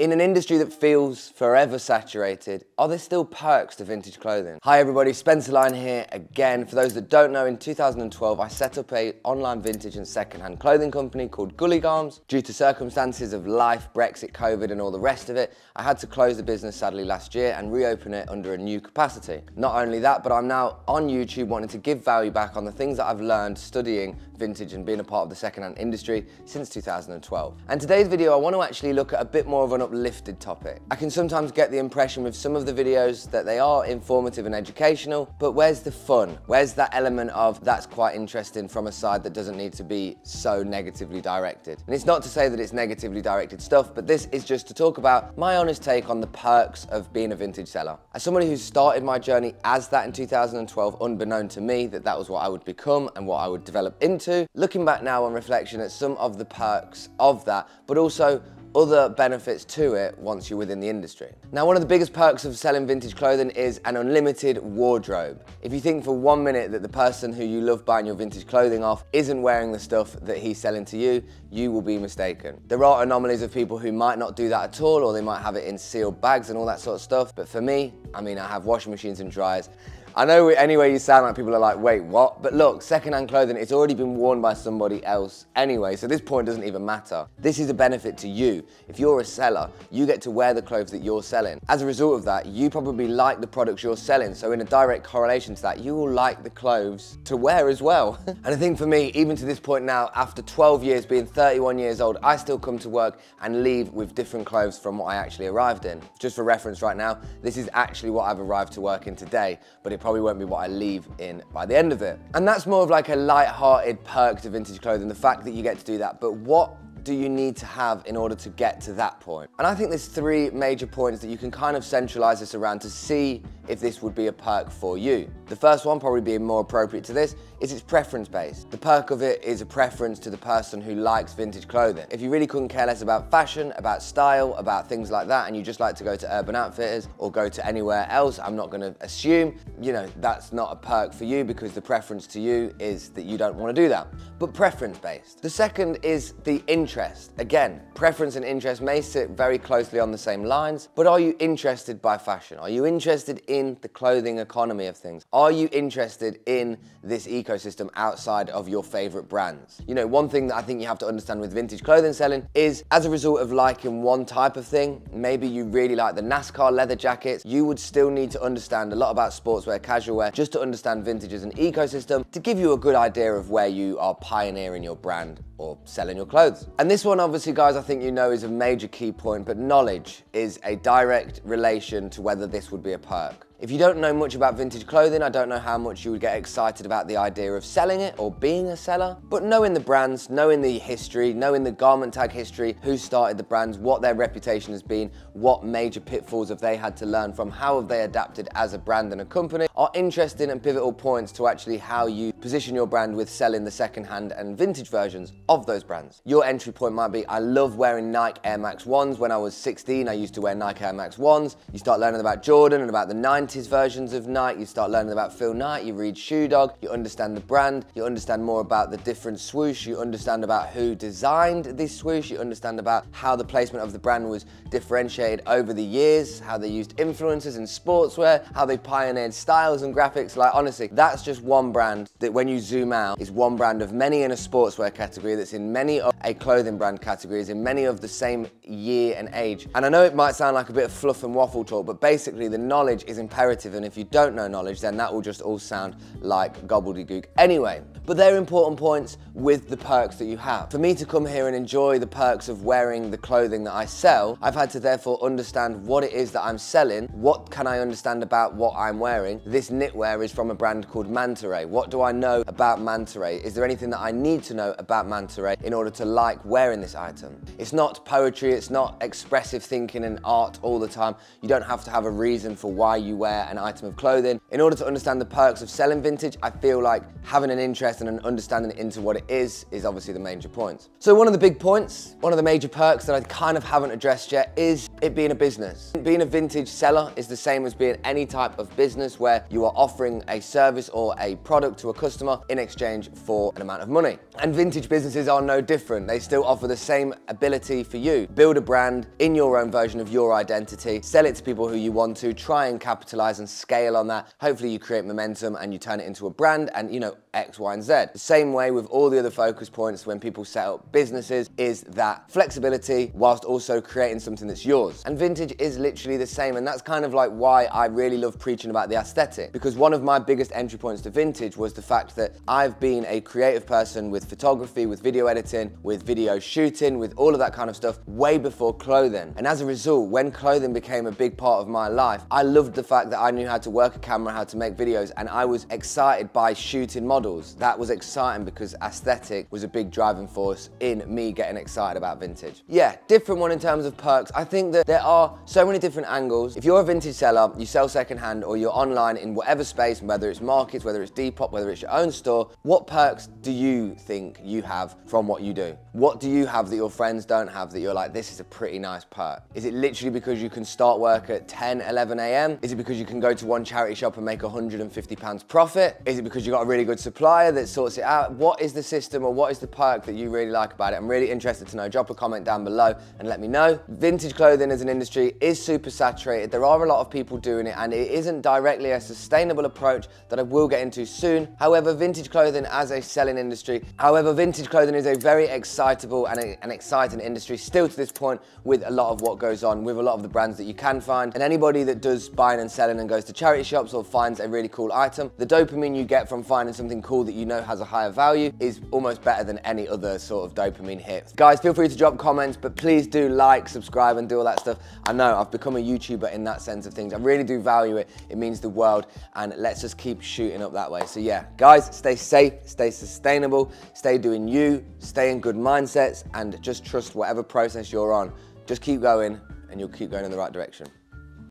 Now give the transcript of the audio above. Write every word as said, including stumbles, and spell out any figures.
In an industry that feels forever saturated, are there still perks to vintage clothing? Hi everybody, Spencer Line here again. For those that don't know, in two thousand twelve, I set up an online vintage and secondhand clothing company called Gullygarms. Due to circumstances of life, Brexit, COVID, and all the rest of it, I had to close the business sadly last year and reopen it under a new capacity. Not only that, but I'm now on YouTube wanting to give value back on the things that I've learned studying vintage and being a part of the secondhand industry since two thousand twelve. And today's video, I want to actually look at a bit more of an uplifted topic. I can sometimes get the impression with some of the videos that they are informative and educational, but where's the fun? Where's that element of that's quite interesting from a side that doesn't need to be so negatively directed? And it's not to say that it's negatively directed stuff, but this is just to talk about my honest take on the perks of being a vintage seller. As somebody who started my journey as that in two thousand twelve, unbeknown to me that that was what I would become and what I would develop into, looking back now on reflection at some of the perks of that, but also other benefits to it once you're within the industry. Now, one of the biggest perks of selling vintage clothing is an unlimited wardrobe. If you think for one minute that the person who you love buying your vintage clothing off isn't wearing the stuff that he's selling to you, you will be mistaken. There are anomalies of people who might not do that at all, or they might have it in sealed bags and all that sort of stuff. But for me, I mean, I have washing machines and dryers. I know anyway you sound like people are like, wait, what? But look, secondhand clothing, it's already been worn by somebody else anyway, so this point doesn't even matter. This is a benefit to you. If you're a seller, you get to wear the clothes that you're selling. As a result of that, you probably like the products you're selling, so in a direct correlation to that, you will like the clothes to wear as well. And I think for me, even to this point now, after twelve years, being thirty-one years old, I still come to work and leave with different clothes from what I actually arrived in. Just for reference right now, this is actually what I've arrived to work in today, but it probably won't be what I leave in by the end of it. And that's more of like a light-hearted perk to vintage clothing, the fact that you get to do that. But what do you need to have in order to get to that point? And I think there's three major points that you can kind of centralize this around to see if this would be a perk for you. The first one, probably being more appropriate to this, is it's preference-based. The perk of it is a preference to the person who likes vintage clothing. If you really couldn't care less about fashion, about style, about things like that, and you just like to go to Urban Outfitters or go to anywhere else, I'm not gonna assume, you know, that's not a perk for you because the preference to you is that you don't wanna do that. But preference-based. The second is the interest. Again, preference and interest may sit very closely on the same lines, but are you interested by fashion? Are you interested in the clothing economy of things? Are you interested in this ecosystem outside of your favorite brands? You know, one thing that I think you have to understand with vintage clothing selling is as a result of liking one type of thing, maybe you really like the NASCAR leather jackets, you would still need to understand a lot about sportswear, casual wear, just to understand vintage as an ecosystem to give you a good idea of where you are pioneering your brand or selling your clothes. And this one, obviously, guys, I think you know is a major key point, but knowledge is a direct relation to whether this would be a perk. If you don't know much about vintage clothing, I don't know how much you would get excited about the idea of selling it or being a seller, but knowing the brands, knowing the history, knowing the garment tag history, who started the brands, what their reputation has been, what major pitfalls have they had to learn from, how have they adapted as a brand and a company, are interesting and pivotal points to actually how you position your brand with selling the secondhand and vintage versions of those brands. Your entry point might be, I love wearing Nike Air Max ones. When I was sixteen, I used to wear Nike Air Max ones. You start learning about Jordan and about the nineties, versions of Nike, you start learning about Phil Knight, you read Shoe Dog, you understand the brand, you understand more about the different swoosh, you understand about who designed this swoosh, you understand about how the placement of the brand was differentiated over the years, how they used influencers in sportswear, how they pioneered styles and graphics. Like, honestly, that's just one brand that when you zoom out is one brand of many in a sportswear category, that's in many of a clothing brand categories, in many of the same year and age. And I know it might sound like a bit of fluff and waffle talk, but basically the knowledge is imperative. And if you don't know knowledge, then that will just all sound like gobbledygook anyway. But they're important points with the perks that you have. For me to come here and enjoy the perks of wearing the clothing that I sell, I've had to therefore understand what it is that I'm selling, what can I understand about what I'm wearing. This knitwear is from a brand called Manta Ray. What do I know about Manta Ray? Is there anything that I need to know about Manta Ray in order to like wearing this item? It's not poetry, it's not expressive thinking and art all the time. You don't have to have a reason for why you wear wear an item of clothing. In order to understand the perks of selling vintage, I feel like having an interest and an understanding into what it is is obviously the major point. So one of the big points, one of the major perks that I kind of haven't addressed yet is it being a business. Being a vintage seller is the same as being any type of business where you are offering a service or a product to a customer in exchange for an amount of money. And vintage businesses are no different. They still offer the same ability for you. Build a brand in your own version of your identity, sell it to people who you want to, try and capitalize and scale on that. Hopefully you create momentum and you turn it into a brand and, you know, X, Y, and Z. The same way with all the other focus points when people set up businesses is that flexibility whilst also creating something that's yours. And vintage is literally the same, and that's kind of like why I really love preaching about the aesthetic, because one of my biggest entry points to vintage was the fact that I've been a creative person with photography, with video editing, with video shooting, with all of that kind of stuff way before clothing. And as a result, when clothing became a big part of my life, I loved the fact that I knew how to work a camera, how to make videos, and I was excited by shooting models. That was exciting because aesthetic was a big driving force in me getting excited about vintage. Yeah, different one in terms of perks. I think that there are so many different angles. If you're a vintage seller, you sell secondhand, or you're online in whatever space, whether it's markets, whether it's Depop, whether it's your own store, what perks do you think you have from what you do? What do you have that your friends don't have that you're like, this is a pretty nice perk? Is it literally because you can start work at ten, eleven A M? Is it because you can go to one charity shop and make a hundred and fifty pounds profit? Is it because you got a really good supplier that sorts it out? What is the system, or what is the perk that you really like about it? I'm really interested to know. Drop a comment down below and let me know. Vintage clothing as an industry is super saturated. There are a lot of people doing it, and it isn't directly a sustainable approach that I will get into soon. However, vintage clothing as a selling industry, however, vintage clothing is a very excitable and a, an exciting industry still to this point, with a lot of what goes on, with a lot of the brands that you can find. And anybody that does buying and selling and goes to charity shops or finds a really cool item, the dopamine you get from finding something cool that you know has a higher value is almost better than any other sort of dopamine hit. Guys, feel free to drop comments, but please do like, subscribe, and do all that stuff. I know I've become a YouTuber in that sense of things. I really do value it. It means the world, and let's just keep shooting up that way. So yeah, guys, stay safe, stay sustainable, stay doing you, stay in good mindsets, and just trust whatever process you're on. Just keep going, and you'll keep going in the right direction.